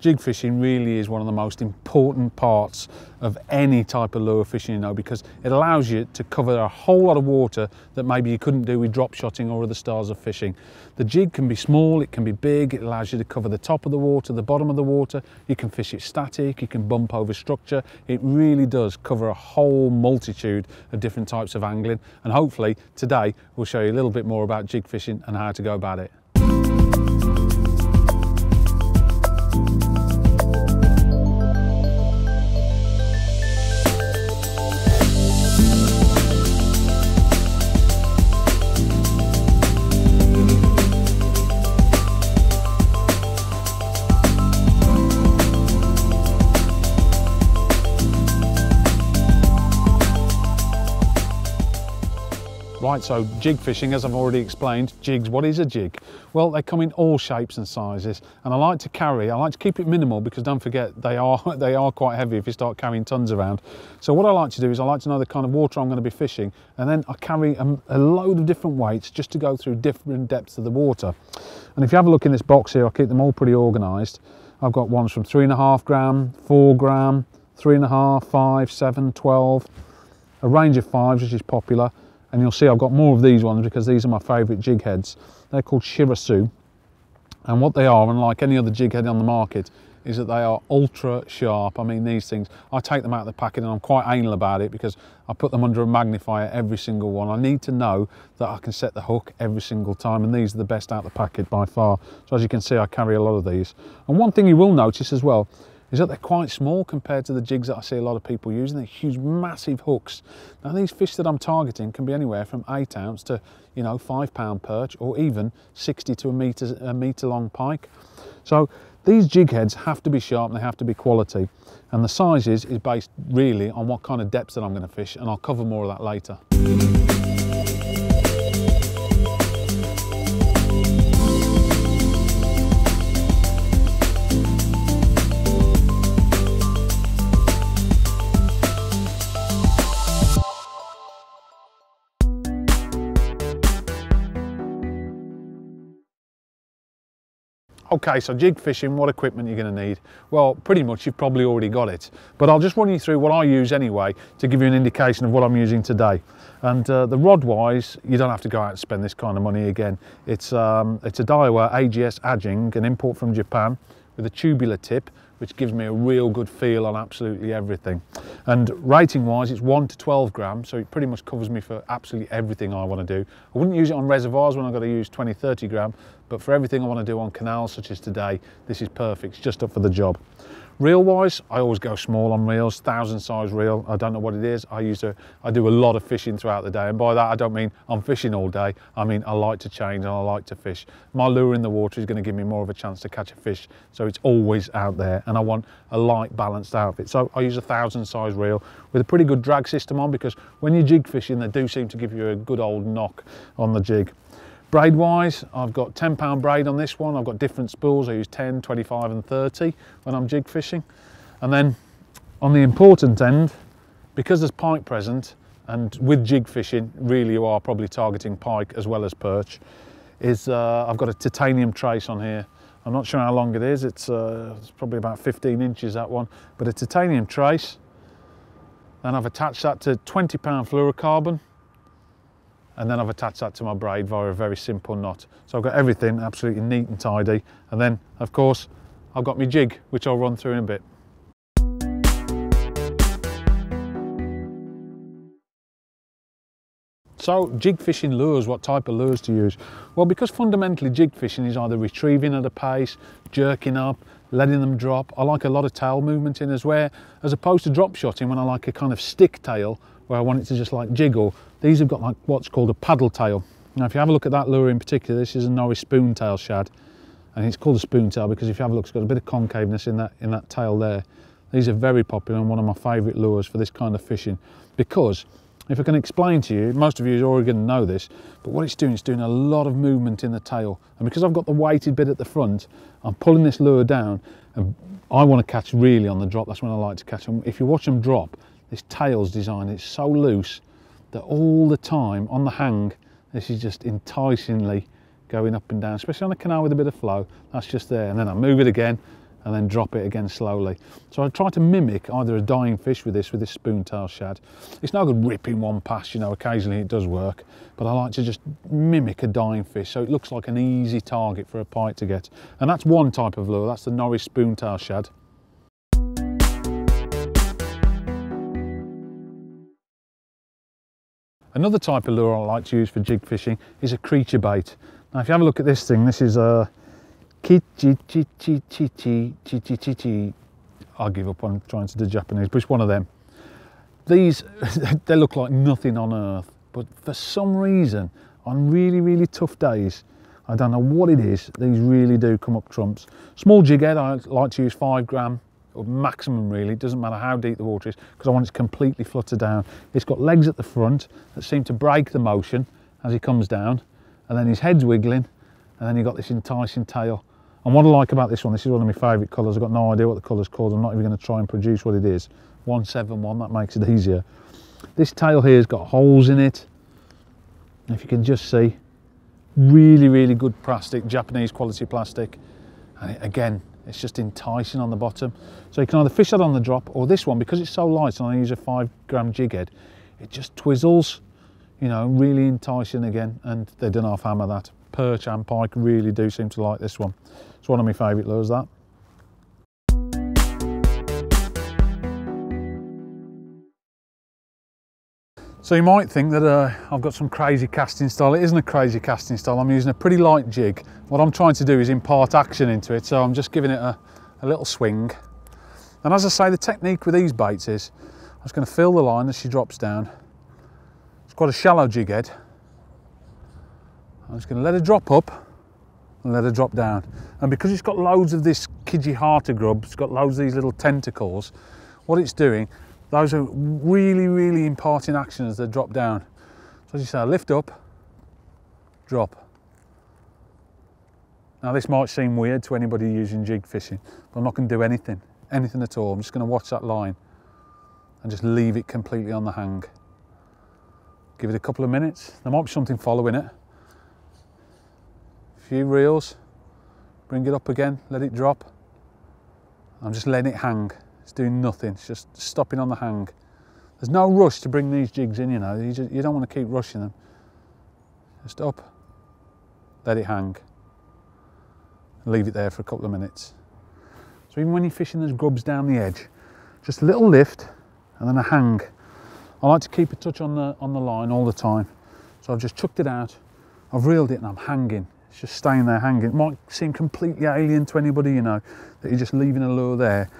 Jig fishing really is one of the most important parts of any type of lure fishing, you know, because it allows you to cover a whole lot of water that maybe you couldn't do with drop shotting or other styles of fishing. The jig can be small, it can be big, it allows you to cover the top of the water, the bottom of the water, you can fish it static, you can bump over structure. It really does cover a whole multitude of different types of angling, and hopefully today we'll show you a little bit more about jig fishing and how to go about it. Right, so jig fishing, as I've already explained, jigs, what is a jig? Well, they come in all shapes and sizes, and I like to keep it minimal because don't forget, they are quite heavy if you start carrying tons around. So what I like to do is I like to know the kind of water I'm going to be fishing, and then I carry a load of different weights just to go through different depths of the water. And if you have a look in this box here, I keep them all pretty organised. I've got ones from 3.5 gram, 4 gram, 3.5, 5, 7, 12, a range of 5s, which is popular. And you'll see I've got more of these ones because these are my favourite jig heads. They're called Shirasu, and what they are, unlike any other jig head on the market, is that they are ultra sharp. I mean, these things, I take them out of the packet and I'm quite anal about it because I put them under a magnifier every single one. I need to know that I can set the hook every single time, and these are the best out of the packet by far. So as you can see, I carry a lot of these. And one thing you will notice as well is that they're quite small compared to the jigs that I see a lot of people using. They're huge, massive hooks. Now these fish that I'm targeting can be anywhere from 8 ounce to, you know, 5 pound perch, or even 60 to a metre long pike. So these jig heads have to be sharp and they have to be quality. And the sizes is based really on what kind of depths that I'm going to fish, and I'll cover more of that later. Okay, so jig fishing, what equipment you're going to need? Well, pretty much you've probably already got it, but I'll just run you through what I use anyway to give you an indication of what I'm using today. And the rod wise, you don't have to go out and spend this kind of money again. It's a Daiwa AGS Ajing, an import from Japan, with a tubular tip, which gives me a real good feel on absolutely everything. And rating wise, it's 1 to 12 grams, so it pretty much covers me for absolutely everything I want to do. I wouldn't use it on reservoirs when I've got to use 20, 30 gram, but for everything I want to do on canals such as today, this is perfect. It's just up for the job. Reel wise, I always go small on reels, 1,000 size reel. I don't know what it is. I do a lot of fishing throughout the day, and by that I don't mean I'm fishing all day. I mean I like to change and I like to fish. My lure in the water is going to give me more of a chance to catch a fish, so it's always out there, and I want a light balanced outfit. So I use a 1,000 size reel with a pretty good drag system on, because when you're jig fishing, they do seem to give you a good old knock on the jig. Braid wise, I've got 10 pound braid on this one. I've got different spools. I use 10, 25 and 30 when I'm jig fishing. And then on the important end, because there's pike present, and with jig fishing really you are probably targeting pike as well as perch, is I've got a titanium trace on here. I'm not sure how long it is. It's probably about 15 inches that one, but a titanium trace. Then I've attached that to 20 pound fluorocarbon. And then I've attached that to my braid via a very simple knot. So I've got everything absolutely neat and tidy. And then, of course, I've got my jig, which I'll run through in a bit. So jig fishing lures, what type of lures to use? Well, because fundamentally jig fishing is either retrieving at a pace, jerking up, letting them drop. I like a lot of tail movement in as opposed to drop shotting, when I like a kind of stick tail where I want it to just like jiggle. These have got like what's called a paddle tail. Now if you have a look at that lure in particular, this is a Norris Spoon-tail Shad, and it's called a spoon-tail because if you have a look, it's got a bit of concaveness in that tail there. These are very popular and one of my favourite lures for this kind of fishing, because if I can explain to you, most of you are already going to know this, but what it's doing a lot of movement in the tail. And because I've got the weighted bit at the front, I'm pulling this lure down, and I want to catch really on the drop. That's when I like to catch them. If you watch them drop, this tail's design, it's so loose that all the time on the hang, this is just enticingly going up and down, especially on a canal with a bit of flow. That's just there. And then I move it again, and then drop it again slowly. So I try to mimic either a dying fish with this spoon-tail shad. It's no good ripping one past, you know, occasionally it does work, but I like to just mimic a dying fish so it looks like an easy target for a pike to get. And that's one type of lure, that's the Norris Spoon-tail Shad. Another type of lure I like to use for jig fishing is a creature bait. Now if you have a look at this thing, this is a Kichi Chichi Chichi Chichi Chichi. I'll give up on trying to do Japanese, but it's one of them. These, they look like nothing on earth, but for some reason, on really, really tough days, I don't know what it is, these really do come up trumps. Small jig head, I like to use 5 gram, or maximum really, it doesn't matter how deep the water is, because I want it to completely flutter down. It's got legs at the front that seem to break the motion as he comes down, and then his head's wiggling, and then you've got this enticing tail. And what I like about this one, this is one of my favourite colours, I've got no idea what the colour's called, I'm not even going to try and produce what it is. 171, that makes it easier. This tail here has got holes in it, if you can just see, really, really good plastic, Japanese quality plastic, and it, again, it's just enticing on the bottom. So you can either fish that on the drop, or this one, because it's so light and I use a 5 gram jig head, it just twizzles, you know, really enticing again, and they don't half hammer that. Perch and pike really do seem to like this one. It's one of my favourite lures, that. So you might think that I've got some crazy casting style. It isn't a crazy casting style, I'm using a pretty light jig. What I'm trying to do is impart action into it, so I'm just giving it a little swing. And as I say, the technique with these baits is, I'm just going to feel the line as she drops down. It's quite a shallow jig head. I'm just going to let her drop up and let her drop down. And because it's got loads of this kijihata grub, it's got loads of these little tentacles, what it's doing, those are really, really imparting action as they drop down. So as you say, lift up, drop. Now this might seem weird to anybody using jig fishing, but I'm not going to do anything at all. I'm just going to watch that line and just leave it completely on the hang. Give it a couple of minutes, there might be something following it. Few reels, bring it up again, let it drop. I'm just letting it hang, it's doing nothing, it's just stopping on the hang. There's no rush to bring these jigs in, you know, you don't want to keep rushing them. Just up, let it hang, leave it there for a couple of minutes. So even when you're fishing, there's grubs down the edge, just a little lift and then a hang. I like to keep a touch on the line all the time, so I've just chucked it out, I've reeled it and I'm hanging. It's just staying there hanging. It might seem completely alien to anybody, you know, that you're just leaving a lure there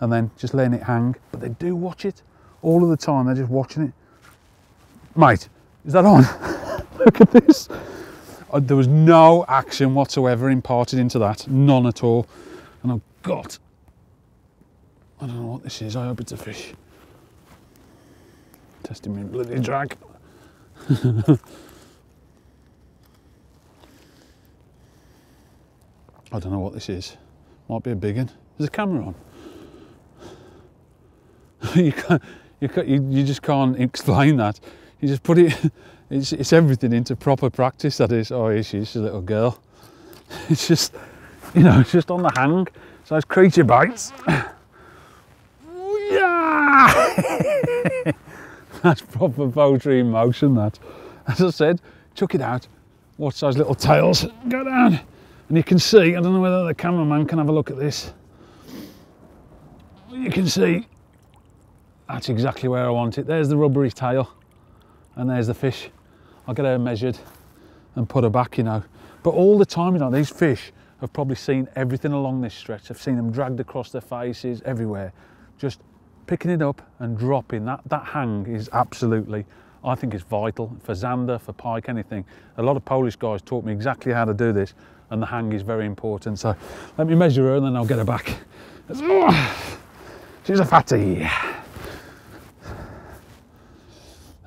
and then just letting it hang. But they do watch it all of the time. They're just watching it. Mate, is that on? Look at this. There was no action whatsoever imparted into that. None at all. And I've got... I don't know what this is. I hope it's a fish. Testing me bloody drag. I don't know what this is. Might be a big one. There's a camera on. You just can't explain that. You just put it, it's everything into proper practice, that is. Oh, here she is, she's a little girl. It's just, you know, it's just on the hang. So those creature bites. That's proper poetry in motion, that. As I said, chuck it out. Watch those little tails go down. And you can see, I don't know whether the cameraman can have a look at this. You can see, that's exactly where I want it. There's the rubbery tail, and there's the fish. I'll get her measured and put her back, you know. But all the time, you know, these fish have probably seen everything along this stretch. I've seen them dragged across their faces, everywhere. Just picking it up and dropping, that hang is absolutely, I think it's vital for zander, for pike, anything. A lot of Polish guys taught me exactly how to do this, and the hang is very important. So let me measure her and then I'll get her back. She's a fatty.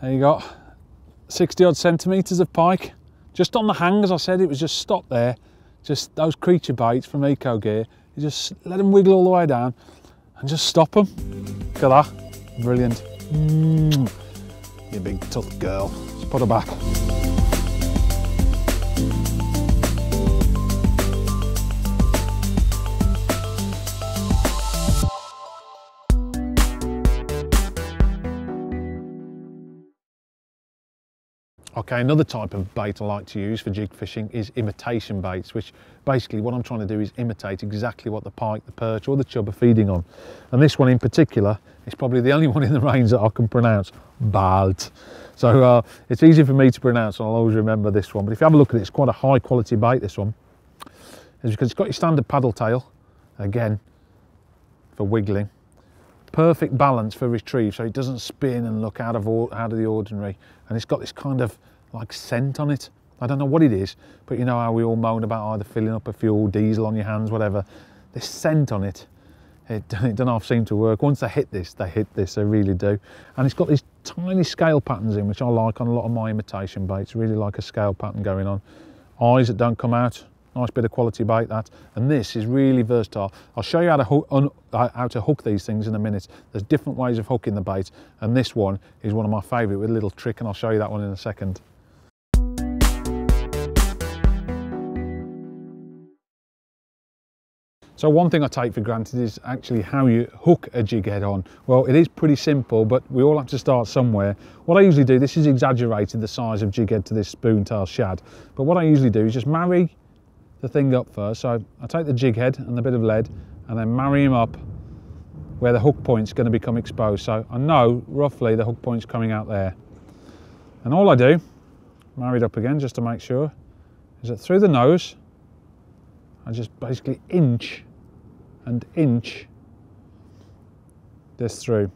There you go, 60 odd centimetres of pike. Just on the hang, as I said, it was just stopped there. Just those creature baits from Ecogear, you just let them wiggle all the way down and just stop them. Look at that, brilliant. You big tough girl, just put her back. Okay, another type of bait I like to use for jig fishing is imitation baits, which basically what I'm trying to do is imitate exactly what the pike, the perch or the chub are feeding on. And this one in particular is probably the only one in the range that I can pronounce, Balt. So it's easy for me to pronounce and I'll always remember this one. But if you have a look at it, it's quite a high quality bait, this one. Because it's got your standard paddle tail, again, for wiggling. Perfect balance for retrieve, so it doesn't spin and look out of the ordinary, and it's got this kind of like scent on it. I don't know what it is, but you know how we all moan about either filling up a fuel, diesel on your hands, whatever. This scent on it, it doesn't half seem to work. Once they hit this, they really do. And it's got these tiny scale patterns in, which I like on a lot of my imitation baits. Really like a scale pattern going on. Eyes that don't come out. Nice bit of quality bait that, and this is really versatile. I'll show you how to hook these things in a minute. There's different ways of hooking the bait, and this one is one of my favourite with a little trick, and I'll show you that one in a second. So one thing I take for granted is actually how you hook a jig head on. Well, it is pretty simple, but we all have to start somewhere. What I usually do, this is exaggerated the size of jig head to this spoon-tail shad, but what I usually do is just marry the thing up first. So I take the jig head and the bit of lead and then marry him up where the hook point's going to become exposed. So I know roughly the hook point's coming out there. And all I do, marry it up again just to make sure, is that through the nose I just basically inch and inch this through.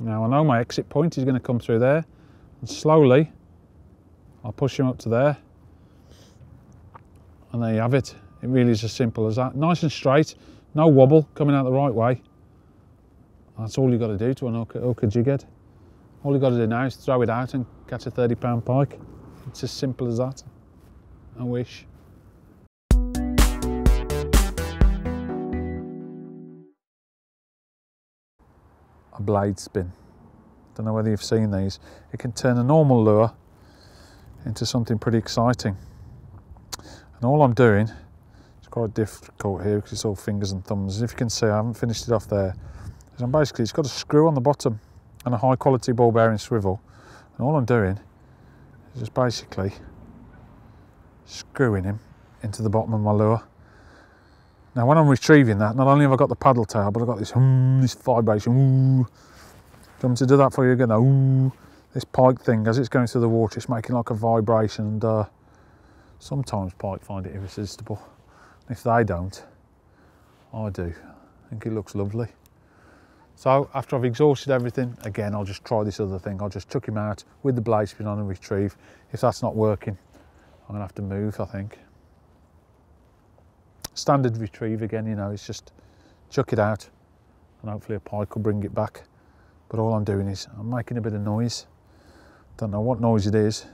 Now I know my exit point is going to come through there, and slowly I'll push him up to there. And there you have it. It really is as simple as that. Nice and straight, no wobble, coming out the right way. That's all you've got to do to unhook a jig head. All you've got to do now is throw it out and catch a 30-pound pike. It's as simple as that. I wish. A blade spin. Don't know whether you've seen these. It can turn a normal lure into something pretty exciting. And all I'm doing, it's quite difficult here because it's all fingers and thumbs. As if you can see, I haven't finished it off there. So I'm basically, it's got a screw on the bottom and a high quality ball bearing swivel. And all I'm doing is just basically screwing him into the bottom of my lure. Now when I'm retrieving that, not only have I got the paddle tail, but I've got this vibration. Ooh. Do you want me to do that for you again? Ooh. This pike thing, as it's going through the water, it's making like a vibration. And, sometimes pike find it irresistible. If they don't, I do. I think it looks lovely. So after I've exhausted everything, again, I'll just try this other thing. I'll just chuck him out with the blade spin on and retrieve. If that's not working, I'm gonna have to move, I think. Standard retrieve again, you know, it's just chuck it out and hopefully a pike will bring it back. But all I'm doing is I'm making a bit of noise. Don't know what noise it is,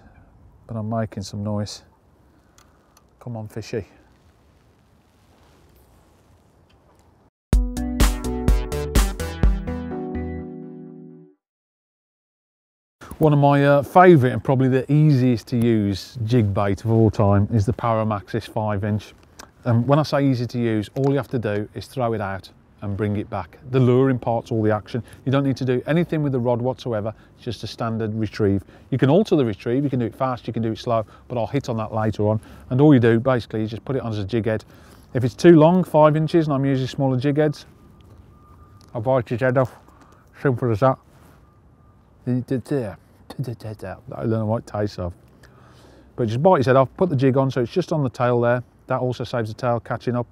but I'm making some noise. Come on, fishy. One of my favourite and probably the easiest to use jig bait of all time is the Powermaxx 5-inch. When I say easy to use, all you have to do is throw it out and bring it back. The lure imparts all the action. You don't need to do anything with the rod whatsoever. It's just a standard retrieve. You can alter the retrieve, you can do it fast, you can do it slow, but I'll hit on that later on. And all you do basically is just put it on as a jig head. If it's too long, 5 inches, and I'm using smaller jig heads, I'll bite his head off. Simple as that. I don't know what it tastes of. But just bite his head off, put the jig on, so it's just on the tail there. That also saves the tail catching up.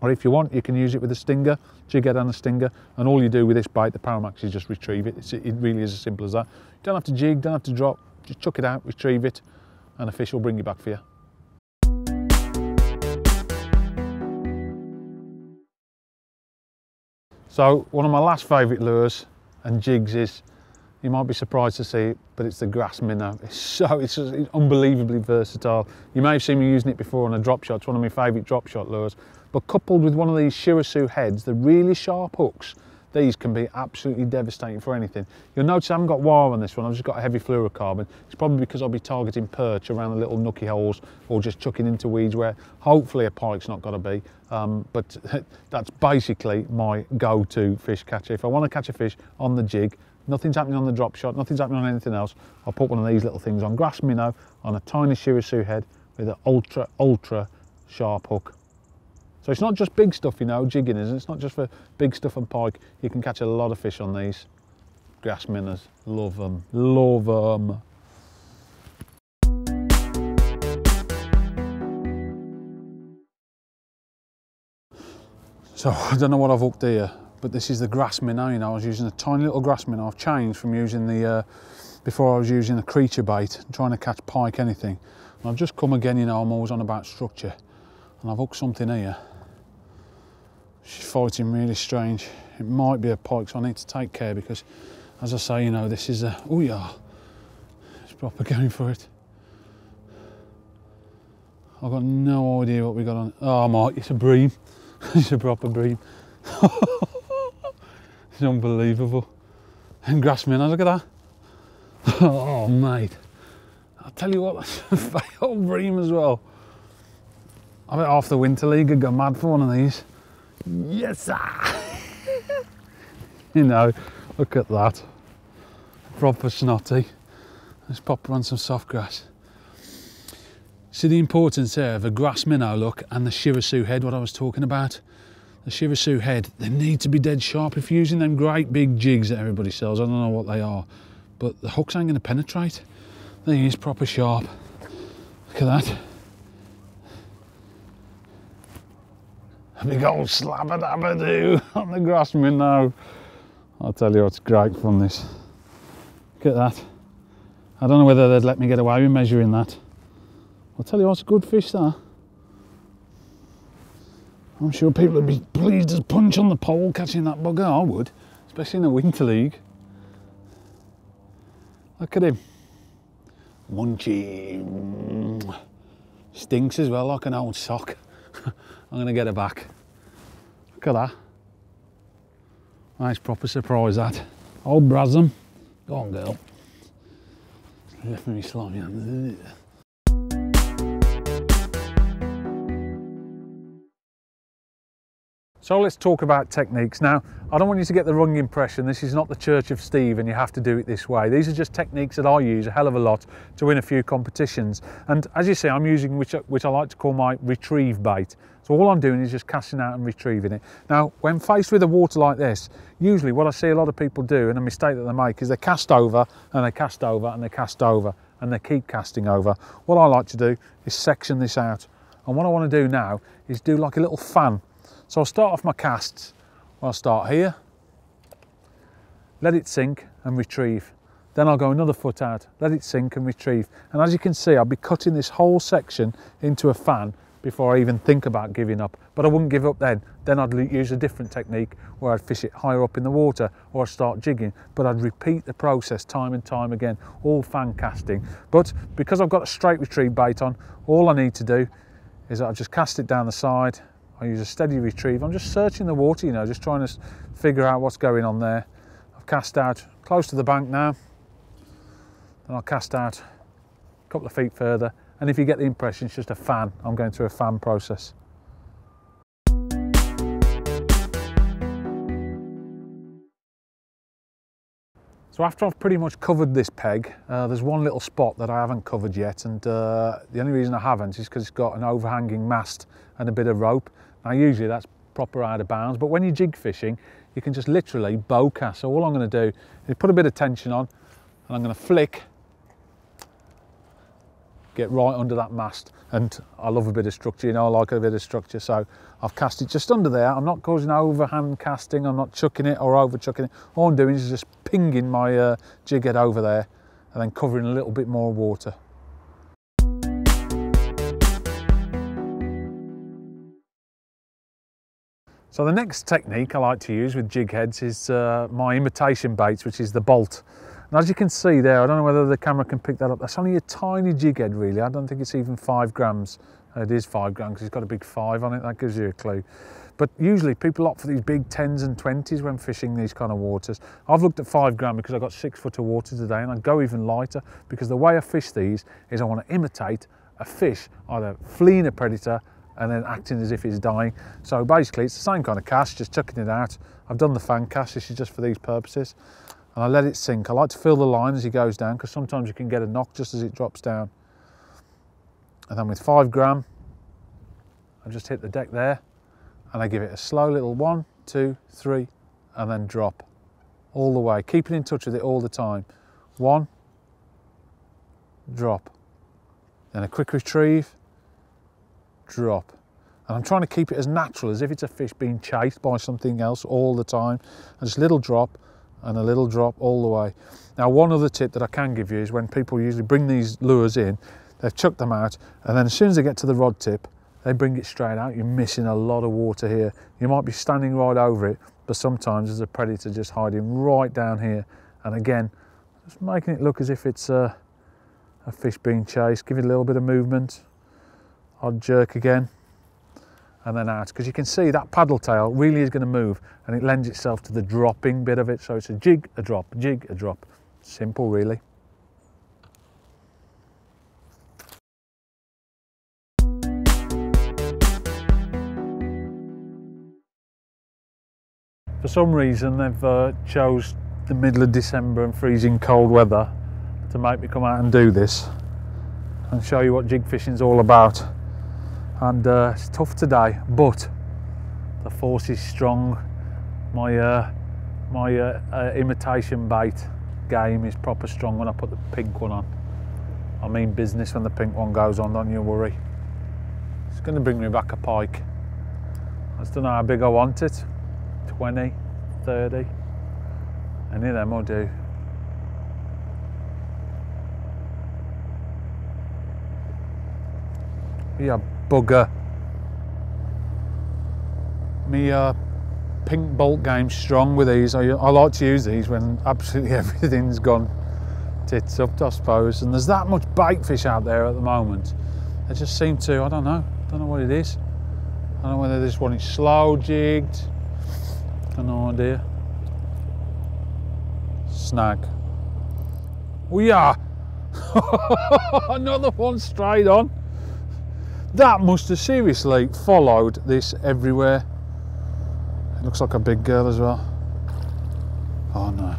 Or if you want, you can use it with a stinger, jig head and a stinger, and all you do with this bait, the Powermaxx, is just retrieve it. It really is as simple as that. You don't have to jig, don't have to drop, just chuck it out, retrieve it, and a fish will bring it back for you. So one of my last favourite lures and jigs is, you might be surprised to see it, but it's the Grass Minnow. It's unbelievably versatile. You may have seen me using it before on a drop shot. It's one of my favourite drop shot lures. But coupled with one of these Shirasu heads, the really sharp hooks, these can be absolutely devastating for anything. You'll notice I haven't got wire on this one. I've just got a heavy fluorocarbon. It's probably because I'll be targeting perch around the little nookie holes or just chucking into weeds where hopefully a pike's not got to be. But that's basically my go-to fish catcher. If I want to catch a fish on the jig, Nothing's happening on the drop shot, nothing's happening on anything else. I'll put one of these little things on grass minnow on a tiny Shirasu head with an ultra, ultra sharp hook. So it's not just big stuff, you know, jigging isn't it? It's not just for big stuff and pike. You can catch a lot of fish on these. Grass minnows, love them, love them. So I don't know what I've hooked here, but this is the grass minnow, you know. I was using a tiny little grass minnow. I've changed from using the, before I was using a creature bait, trying to catch pike, anything. And I've just come again, you know, I'm always on about structure. And I've hooked something here. She's fighting really strange. It might be a pike, so I need to take care because, as I say, you know, this is a, oh yeah, it's proper going for it. I've got no idea what we got on. Oh my, it's a bream. It's a proper bream. It's unbelievable. And grass minnows, look at that. Oh mate, I'll tell you what, that's a failed bream as well. I bet half the Winter League would go mad for one of these. Yes sir. You know, look at that. Proper snotty. Let's pop on some soft grass. See the importance there of a grass minnow look and the Shirasu head, what I was talking about. The Shirasu head, they need to be dead sharp. If you're using them great big jigs that everybody sells, I don't know what they are, but the hooks ain't going to penetrate. They is proper sharp. Look at that. A big old slabba-dabba-doo on the grass minnow. I'll tell you what's great from this. Look at that. I don't know whether they'd let me get away with measuring that. I'll tell you what's a good fish that. I'm sure people would be pleased as punch on the pole catching that bugger. I would, especially in the Winter League. Look at him. Munchy. Stinks as well, like an old sock. I'm going to get her back. Look at that. Nice proper surprise that. Old Brasm. Go on girl. Left me slimy hands. So let's talk about techniques. Now, I don't want you to get the wrong impression. This is not the Church of Steve and you have to do it this way. These are just techniques that I use a hell of a lot to win a few competitions. And as you see, I'm using which I like to call my retrieve bait. So all I'm doing is just casting out and retrieving it. Now, when faced with a water like this, usually what I see a lot of people do and a mistake that they make is they cast over and they cast over and they cast over and they keep casting over. What I like to do is section this out. And what I want to do now is do like a little fan. So I'll start off my casts, I'll start here, let it sink and retrieve. Then I'll go another foot out, let it sink and retrieve. And as you can see, I'll be cutting this whole section into a fan before I even think about giving up. But I wouldn't give up then. Then I'd use a different technique where I'd fish it higher up in the water or I'd start jigging. But I'd repeat the process time and time again, all fan casting. But because I've got a straight retrieve bait on, all I need to do is I'll just cast it down the side. I use a steady retrieve. I'm just searching the water, you know, just trying to figure out what's going on there. I've cast out close to the bank now. Then I'll cast out a couple of feet further. And if you get the impression, it's just a fan. I'm going through a fan process. So after I've pretty much covered this peg, there's one little spot that I haven't covered yet, and the only reason I haven't is because it's got an overhanging mast and a bit of rope. Now usually that's proper out of bounds, but when you're jig fishing, you can just literally bow cast. So all I'm going to do is put a bit of tension on, and I'm going to flick, get right under that mast, and I love a bit of structure, you know, I like a bit of structure, so I've cast it just under there. I'm not causing overhand casting, I'm not chucking it or over chucking it. All I'm doing is just pinging my jig head over there and then covering a little bit more water. So the next technique I like to use with jig heads is my imitation baits, which is the Balt. And as you can see there, I don't know whether the camera can pick that up, that's only a tiny jig head really, I don't think it's even 5 grams. It is 5 grams because it's got a big 5 on it, that gives you a clue. But usually people opt for these big 10s and 20s when fishing these kind of waters. I've looked at 5 gram because I've got 6 foot of water today, and I'd go even lighter because the way I fish these is I want to imitate a fish either fleeing a predator and then acting as if it's dying. So basically it's the same kind of cast, just chucking it out. I've done the fan cast, this is just for these purposes. and I let it sink. I like to feel the line as he goes down because sometimes you can get a knock just as it drops down. And then with 5 gram, I just hit the deck there and I give it a slow little 1, 2, 3, and then drop all the way, keeping in touch with it all the time. 1, drop, then a quick retrieve, drop. And I'm trying to keep it as natural as if it's a fish being chased by something else all the time. And just a little drop and a little drop all the way. Now, one other tip that I can give you is when people usually bring these lures in, they've chucked them out, and then as soon as they get to the rod tip, they bring it straight out. You're missing a lot of water here. You might be standing right over it, but sometimes there's a predator just hiding right down here. And again, just making it look as if it's a fish being chased. Give it a little bit of movement. Odd jerk again. And then out, because you can see that paddle tail really is going to move, and it lends itself to the dropping bit of it. So it's a jig, a drop, jig, a drop. Simple, really. For some reason, they've chose the middle of December and freezing cold weather to make me come out and do this and show you what jig fishing's all about. And it's tough today, but the force is strong. My imitation bait game is proper strong when I put the pink one on. I mean business when the pink one goes on, don't you worry. It's going to bring me back a pike. I just don't know how big I want it. 20, 30, any of them will do. Yeah. Bugger. Me pink Balt game's strong with these. I like to use these when absolutely everything's gone tits up, I suppose. And there's that much bait fish out there at the moment. They just seem to, I don't know what it is. I don't know whether this one is slow jigged. I've got no idea. Snag. We are. Another one straight on. That must have seriously followed this everywhere. It looks like a big girl as well. Oh no.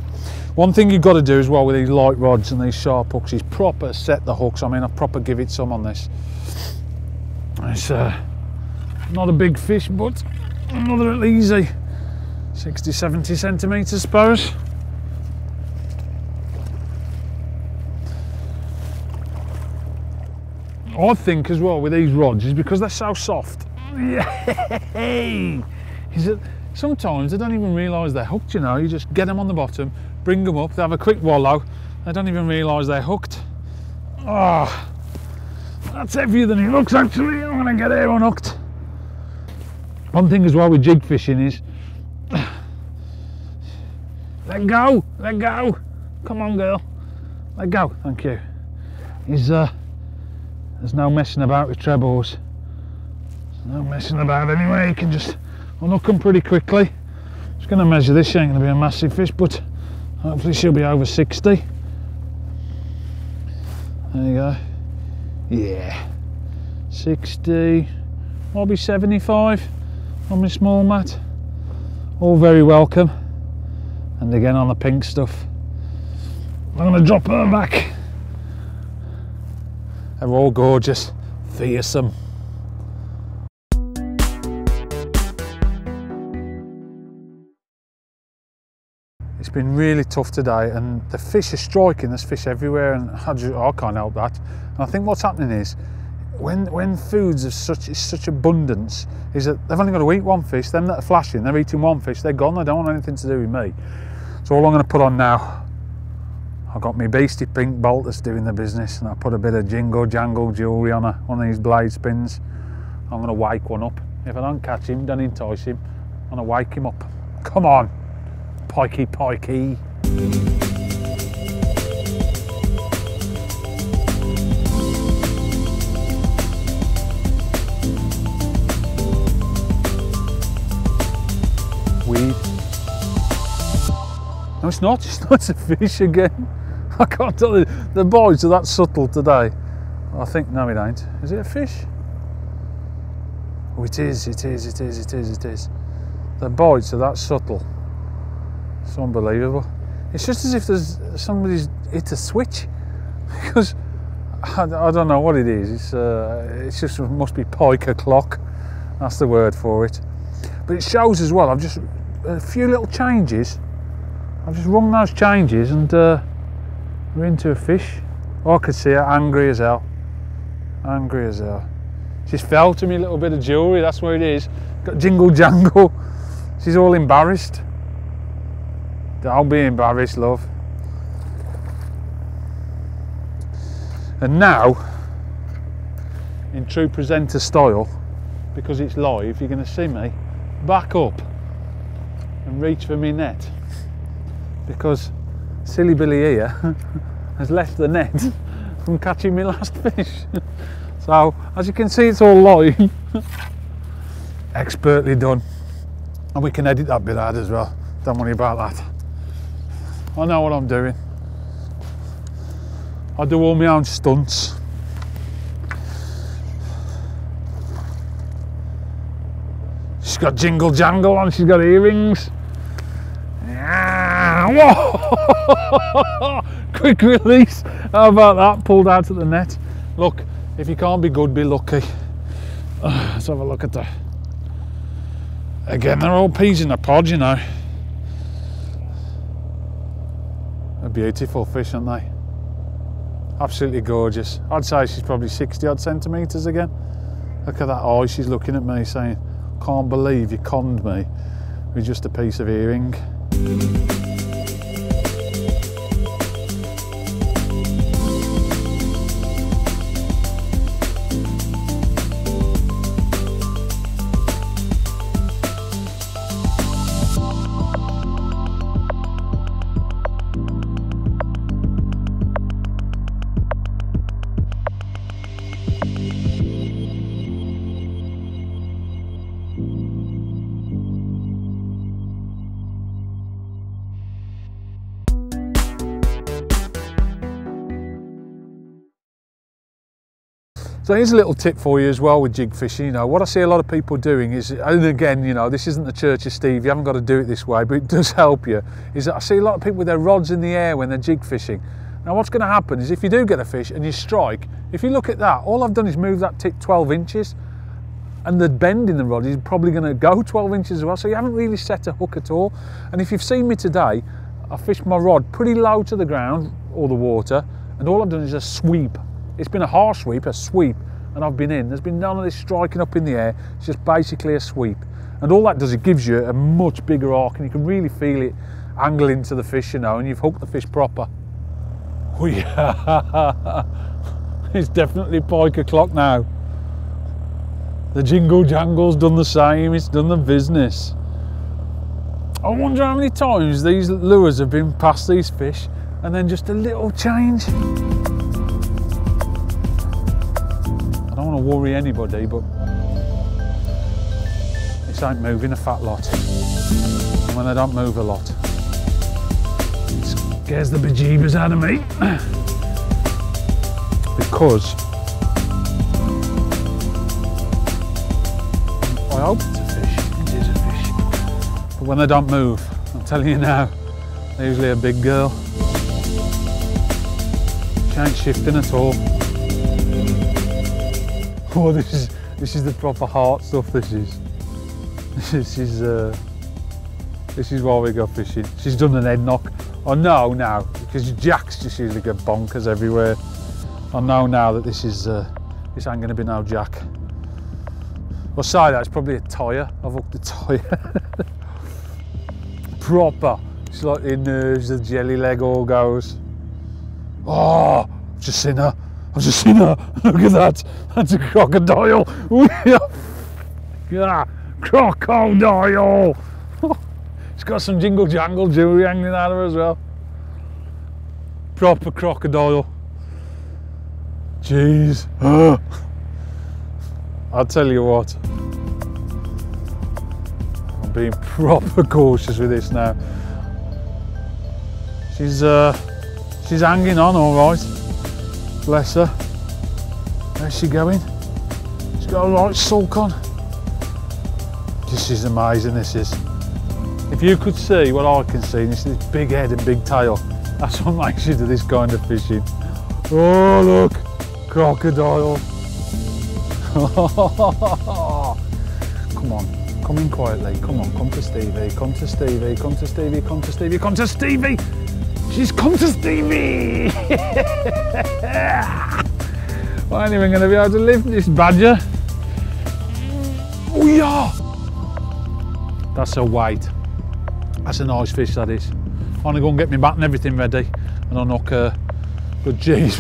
One thing you've got to do as well with these light rods and these sharp hooks is proper set the hooks. I mean, I proper give it some on this. It's not a big fish, but another at easy. 60, 70 centimetres, I suppose. I think as well with these rods is because they're so soft. Is that sometimes they don't even realise they're hooked, you know. You just get them on the bottom, bring them up, they have a quick wallow, they don't even realise they're hooked. Oh, that's heavier than it looks actually. I'm going to get it unhooked. One thing as well with jig fishing is let go, let go. Come on girl, let go, thank you. There's no messing about with trebles. There's no messing about anyway. You can just unhook them pretty quickly. I'm just going to measure this. She ain't going to be a massive fish, but hopefully she'll be over 60. There you go. Yeah. 60. Might be 75 on my small mat. All very welcome. And again on the pink stuff. I'm going to drop her back. They're all gorgeous, fearsome. It's been really tough today, and the fish are striking. There's fish everywhere, and I can't help that. And I think what's happening is, when foods are such abundance, is that they've only got to eat one fish. Them that are flashing, they're eating one fish. They're gone. They don't want anything to do with me. So all I'm going to put on now. I've got my beastie pink Balt that's doing the business, and I put a bit of jingle jangle jewellery on one of these blade spins. I'm going to wake one up. If I don't catch him, don't entice him, I'm going to wake him up. Come on, pikey pikey. Weed. No, it's not a fish again. I can't tell you, the boys are that subtle today. I think, no it ain't. Is it a fish? Oh, it is. The boys are that subtle. It's unbelievable. It's just as if there's somebody's hit a switch, because I don't know what it is. It's just, it must be pike o'clock. That's the word for it. But it shows as well. I've just a few little changes. I've just rung those changes, and we're into a fish. Oh, I could see her angry as hell. Angry as hell. She's fell to me a little bit of jewellery. That's what it is. Got jingle jangle. She's all embarrassed. Don't be embarrassed, love. And now, in true presenter style, because it's live, you're going to see me back up and reach for my net, because silly Billy here has left the net from catching my last fish. So, as you can see, it's all live. Expertly done. And we can edit that bit out as well. Don't worry about that. I know what I'm doing. I do all my own stunts. She's got jingle jangle on, she's got earrings. Yeah. Whoa! Quick release. How about that? Pulled out of the net. Look, if you can't be good, be lucky. Let's have a look at that. Again, they're all peas in a pod, you know. They're beautiful fish, aren't they? Absolutely gorgeous. I'd say she's probably 60 odd centimetres again. Look at that eye, she's looking at me saying, can't believe you conned me with just a piece of earring. So here's a little tip for you as well with jig fishing. You know, what I see a lot of people doing is, and again, you know, this isn't the Church of Steve, you haven't got to do it this way, but it does help you, is that I see a lot of people with their rods in the air when they're jig fishing. Now what's going to happen is if you do get a fish and you strike, if you look at that, all I've done is move that tip 12 inches, and the bend in the rod is probably going to go 12 inches as well, so you haven't really set a hook at all. And if you've seen me today, I fished my rod pretty low to the ground, or the water, and all I've done is a sweep. It's been a harsh sweep, a sweep, and I've been in. There's been none of this striking up in the air. It's just basically a sweep. And all that does, it gives you a much bigger arc, and you can really feel it angle into the fish, you know, and you've hooked the fish proper. Oh, yeah. It's definitely pike o'clock now. The jingle jangle's done the same. It's done the business. I wonder how many times these lures have been past these fish, and then just a little change. I don't want to worry anybody, but it's like moving a fat lot. And when I don't move a lot, it scares the bejeebers out of me. Because I hope it's a fish, it is a fish. But when I don't move, I'm telling you now, they're usually a big girl. She ain't shifting at all. Oh, this is the proper heart stuff. This is why we go fishing. She's done an head knock. I know now, because jacks just usually get bonkers everywhere. I know now that this ain't going to be no jack. Well, sorry, that's probably a tyre. I've hooked the tyre. Proper. It's like the nerves, the jelly leg all goes. Oh, I've just seen her. I've just seen her. Look at that. That's a crocodile. Yeah, crocodile. It's got some jingle jangle jewelry hanging out of her as well. Proper crocodile. Jeez. I'll tell you what. I'm being proper cautious with this now. She's hanging on all right. Bless her. Where's she going? She's got a right sulk on. This is amazing, this is. If you could see what I can see, it's this big head and big tail. That's what makes you do this kind of fishing. Oh look, crocodile. Come on, come in quietly. Come on, come to Stevie, come to Stevie, come to Stevie, come to Stevie, come to Stevie. She's come to Stevie. I ain't even going to be able to lift this badger. Oh yeah! That's a weight. That's a nice fish, that is. I'm going to go and get my bat and everything ready and I'll knock her. But geez,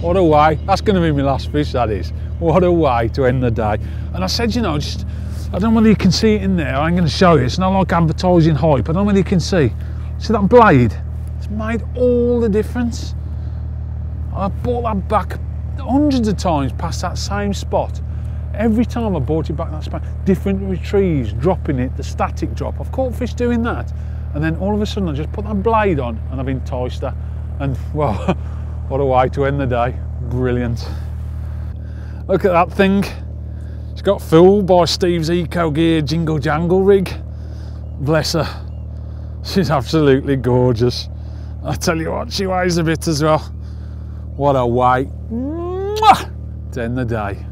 what a way. That's going to be my last fish, that is. What a way to end the day. And I said, you know, just, I don't know whether you can see it in there. I ain't going to show you. It's not like advertising hype. I don't know whether you can see. See that blade? It's made all the difference. I bought that back hundreds of times past that same spot. Every time I brought it back that spot, different retrieves, dropping it, the static drop. I've caught fish doing that. And then all of a sudden I just put that blade on and I've enticed her. And well, what a way to end the day. Brilliant. Look at that thing. She got fooled by Steve's Ecogear Jingle Jangle rig. Bless her. She's absolutely gorgeous. I tell you what, she weighs a bit as well. What a weight. To end the day.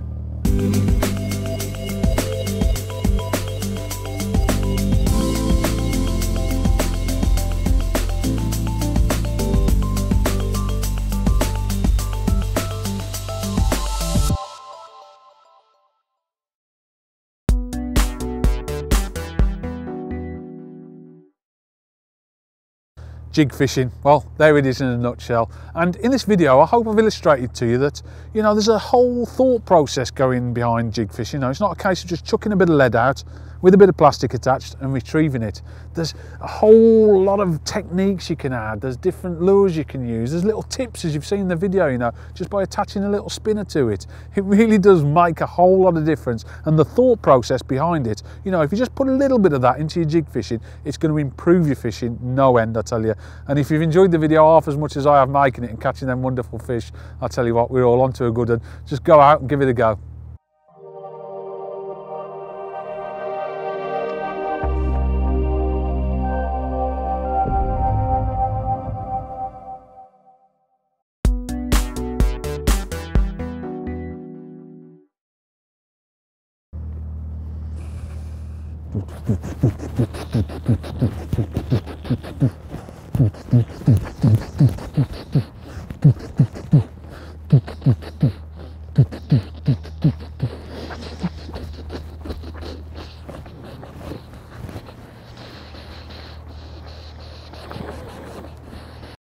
Jig fishing, well, there it is in a nutshell. And in this video, I hope I've illustrated to you that, you know, there's a whole thought process going behind jig fishing. You know, it's not a case of just chucking a bit of lead out with a bit of plastic attached and retrieving it. There's a whole lot of techniques you can add. There's different lures you can use. There's little tips, as you've seen in the video, you know, just by attaching a little spinner to it. It really does make a whole lot of difference. And the thought process behind it, you know, if you just put a little bit of that into your jig fishing, it's going to improve your fishing no end, I tell you. And if you've enjoyed the video half as much as I have making it and catching them wonderful fish, I tell you what, we're all onto a good one. Just go out and give it a go.